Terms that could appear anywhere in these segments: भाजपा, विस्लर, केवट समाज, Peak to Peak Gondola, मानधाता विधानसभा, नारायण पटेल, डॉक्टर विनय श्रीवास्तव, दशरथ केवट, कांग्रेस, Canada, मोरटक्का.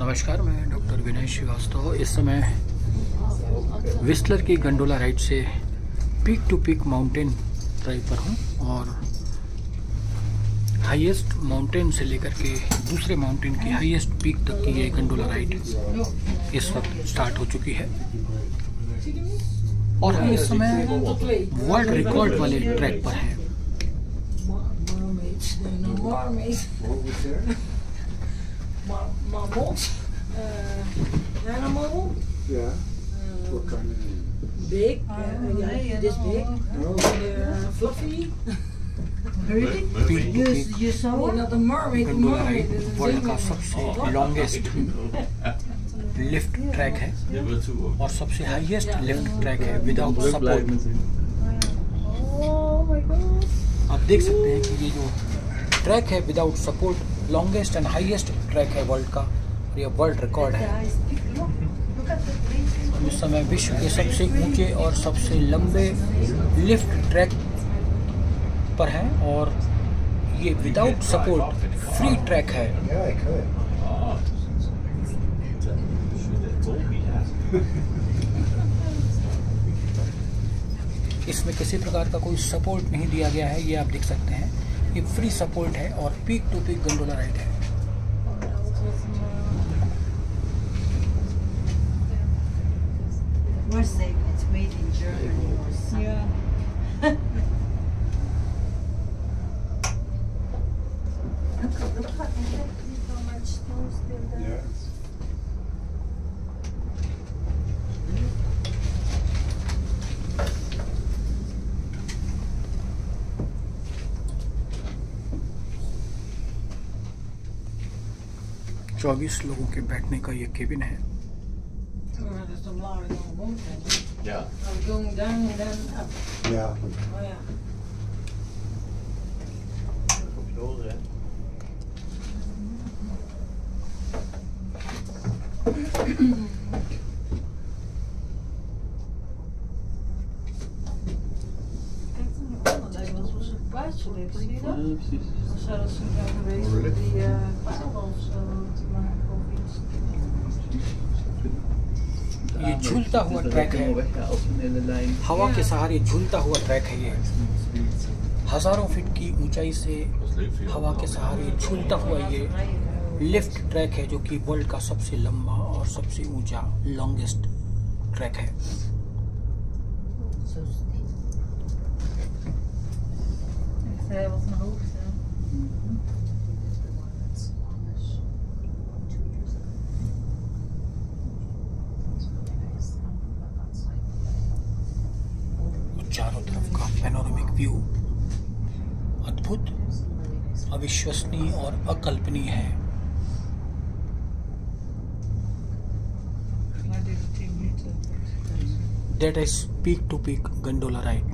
नमस्कार, मैं डॉक्टर विनय श्रीवास्तव। इस समय विस्लर की गंडोला राइड से peak to peak mountain drive पर हूँ और हाईएस्ट माउंटेन से लेकर के दूसरे माउंटेन की हाईएस्ट पीक तक की ये गंडोला राइड इस वक्त स्टार्ट हो चुकी है और हम इस समय वर्ल्ड रिकॉर्ड वाले ट्रैक पर हैं। Big, yeah, this big, fluffy. Really? You saw it? The mermaid. World का सबसे लॉन्गेस्ट लिफ्ट ट्रैक है और सबसे हाईएस्ट लिफ्ट ट्रैक है विदाउट सपोर्ट। आप देख सकते हैं कि ये जो ट्रैक है without support longest and highest track है वर्ल्ड का और यह वर्ल्ड रिकॉर्ड है। इस समय विश्व के सबसे ऊंचे और सबसे लंबे लिफ्ट ट्रैक पर है और ये विदाउट सपोर्ट फ्री ट्रैक है। इसमें किसी प्रकार का कोई सपोर्ट नहीं दिया गया है, ये आप देख सकते हैं। ये फ्री सपोर्ट है और peak to peak gondola ride है। It's made in Germany or something. Yeah. Look how much snow still there. Yeah. Hmm. 24 लोगों के बैठने का ये केबिन है। Yeah. I'm going down and then up. Yeah. Oh yeah. Kijk dan, dat lijkt wel zo'n paardje. Zie je dat? Ja, precies. Of zou dat zo'n jaar geweest om die paarden of zo te maken of iets? ये झूलता हुआ track है, हवा के सहारे झूलता हुआ track है। ये हजारों फीट की ऊंचाई से हवा के सहारे झूलता हुआ ये लिफ्ट ट्रैक है जो कि वर्ल्ड का सबसे लंबा और सबसे ऊंचा लॉन्गेस्ट ट्रैक है। चारों तरफ का पैनोरमिक व्यू अद्भुत, अविश्वसनीय और अकल्पनीय है। That is peak to peak gondola ride.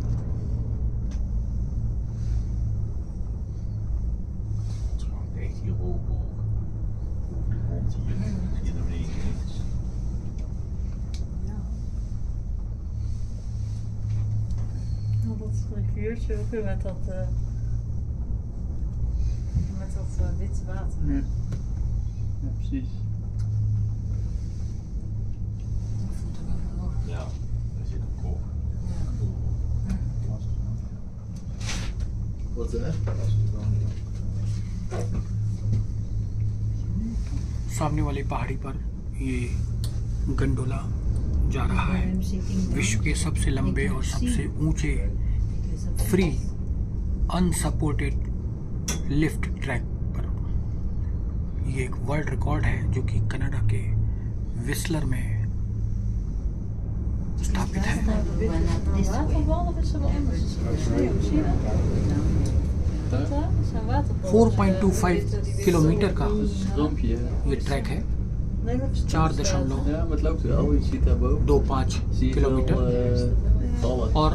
Riviertje ook weer met dat wit water. Ja, ja precies. Dat voelt ook wel mooi. Ja, daar zit een kool. Ja. Wat hè? सामने वाली पहाड़ी पर ये गंडोला जा रहा है। विश्व के सबसे लंबे और सबसे ऊंचे फ्री अनसपोर्टेड लिफ्ट ट्रैक पर ये एक वर्ल्ड रिकॉर्ड है जो कि कनाडा के विस्लर में स्थापित है। 4.25 किलोमीटर का ये ट्रैक है, 4.25 किलोमीटर और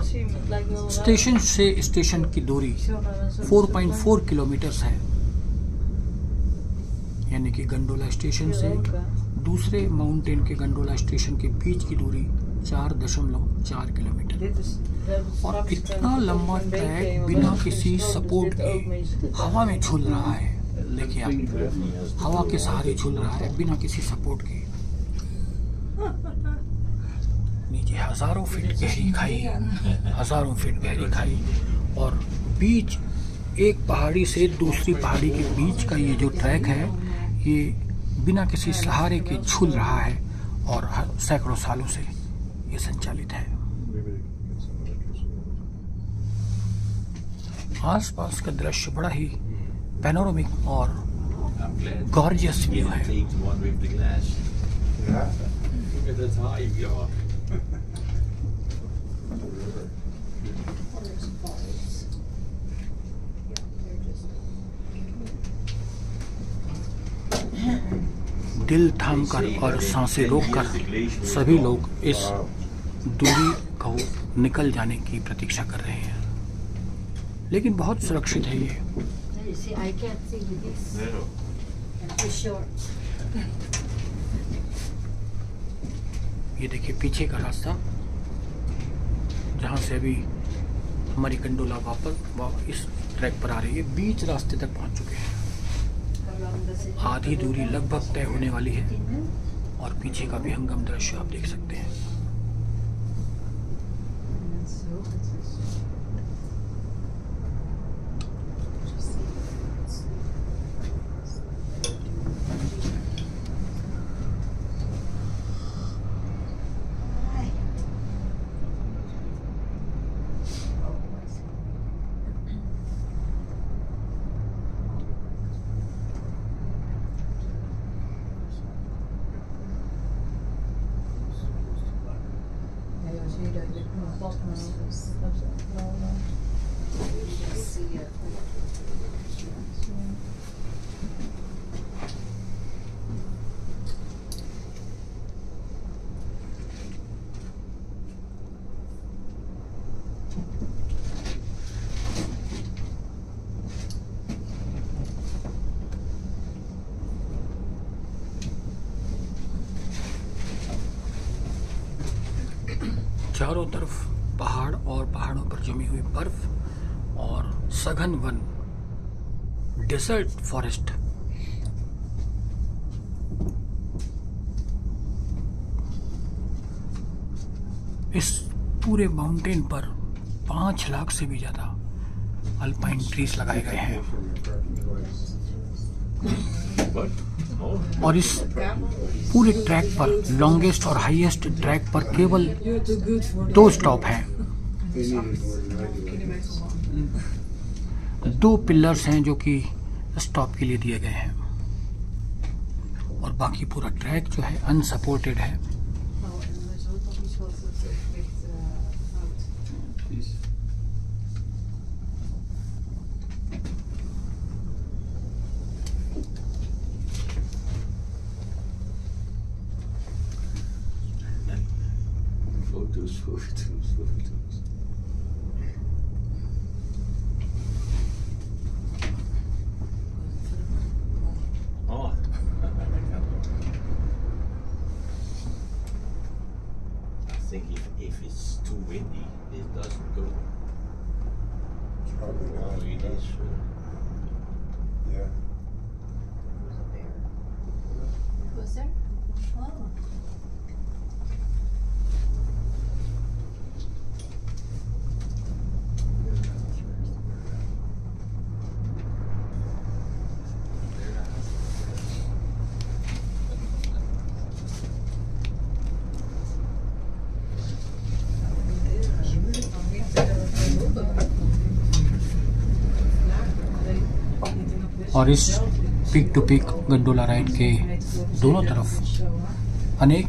स्टेशन से स्टेशन की दूरी 4.4 किलोमीटर है, यानी कि गंडोला स्टेशन से दूसरे माउंटेन के गंडोला स्टेशन के बीच की दूरी 4.4 किलोमीटर और इतना लंबा ट्रैक बिना किसी सपोर्ट के हवा में झूल रहा है। लेके आप हवा के सहारे झूल रहा है बिना किसी सपोर्ट के। नीचे हजारों फीट गहरी खाई, हजारों फीट गहरी खाई, और बीच एक पहाड़ी से दूसरी पहाड़ी के बीच का ये जो ट्रैक है ये बिना किसी सहारे के झूल रहा है और सैकड़ों सालों से ये संचालित है। आसपास का दृश्य बड़ा ही पैनोरमिक और गॉर्जियस व्यू है। दिल थामकर और सांसें रोककर सभी लोग इस दूरी को निकल जाने की प्रतीक्षा कर रहे हैं, लेकिन बहुत सुरक्षित है ये। ये देखिए पीछे का रास्ता जहाँ से अभी हमारी गंडोला वापस इस ट्रैक पर आ रही है। बीच रास्ते तक पहुँच चुके हैं, आधी दूरी लगभग तय होने वाली है और पीछे का भी हंगम दृश्य आप देख सकते हैं। चारों तरफ पहाड़ और पहाड़ों पर जमी हुई बर्फ और सघन वन, डेजर्ट फॉरेस्ट। इस पूरे माउंटेन पर 5 लाख से भी ज्यादा अल्पाइन ट्रीज लगाए गए हैं और इस पूरे ट्रैक पर लॉन्गेस्ट और हाईएस्ट ट्रैक पर केवल 2 स्टॉप हैं। 2 पिलर्स हैं जो कि स्टॉप के लिए दिए गए हैं और बाकी पूरा ट्रैक जो है अनसपोर्टेड है। और इस peak to peak gondola ride के दोनों तरफ अनेक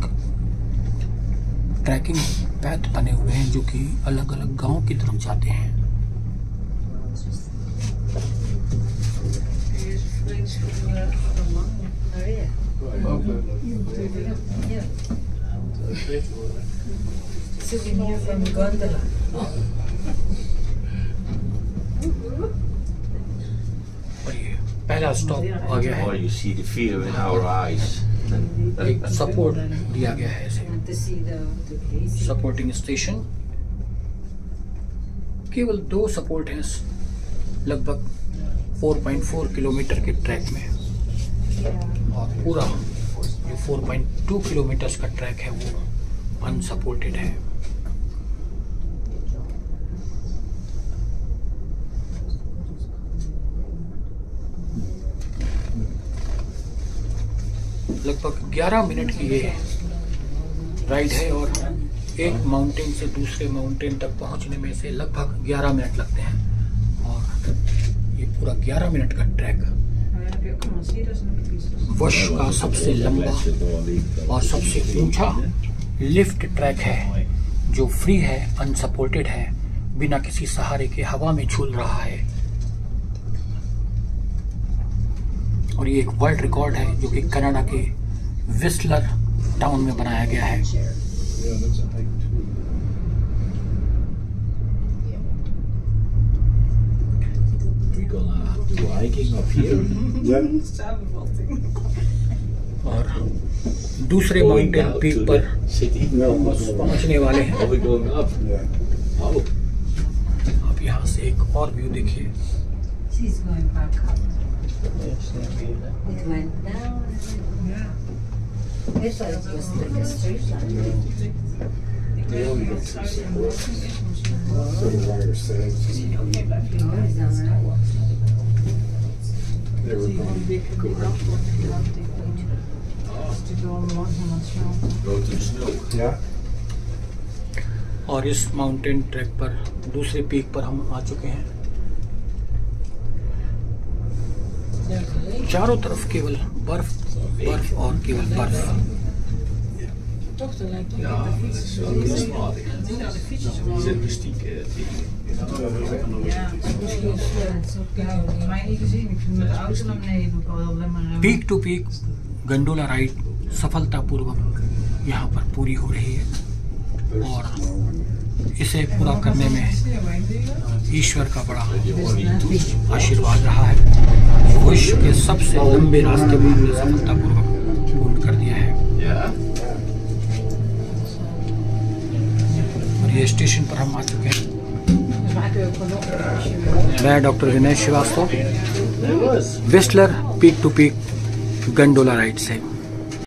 ट्रैकिंग पैथ बने हुए हैं जो कि अलग अलग गांव की तरफ जाते हैं। पहला स्टॉप आ गया है। एक सपोर्ट दिया गया है इसे, सपोर्टिंग स्टेशन। केवल 2 सपोर्ट हैं लगभग 4.4 किलोमीटर के ट्रैक में और पूरा जो 4.2 किलोमीटर्स का ट्रैक है वो अनसपोर्टेड है। लगभग 11 मिनट की ये राइड है और एक माउंटेन से दूसरे माउंटेन तक पहुंचने में से लगभग 11 मिनट लगते हैं और ये पूरा 11 मिनट का ट्रैक वर्ष का सबसे लंबा और सबसे ऊंचा लिफ्ट ट्रैक है जो फ्री है, अनसपोर्टेड है, बिना किसी सहारे के हवा में झूल रहा है और ये एक वर्ल्ड रिकॉर्ड है जो कि कनाडा के विस्लर टाउन में बनाया गया है। और दूसरे माउंटेन पीक पर पहुंचने वाले हैं। आप यहाँ से एक और व्यू देखिए। It went down. Yeah. This was just like a street lamp. They were going to snow. Yeah. और इस माउंटेन ट्रैक पर दूसरे पीक पर हम आ चुके हैं। चारों तरफ केवल बर्फ बर्फ और केवल बर्फ। Peak to peak gondola ride सफलतापूर्वक यहाँ पर पूरी हो रही है और इसे पूरा करने में ईश्वर का बड़ा आशीर्वाद रहा है। विश्व के सबसे लंबे रास्ते को हमने सफलतापूर्वक पूर्ण कर दिया है। और ये स्टेशन पर हम आ चुके हैं। मैं डॉक्टर विनय श्रीवास्तव, विस्लर peak to peak gondola ride से।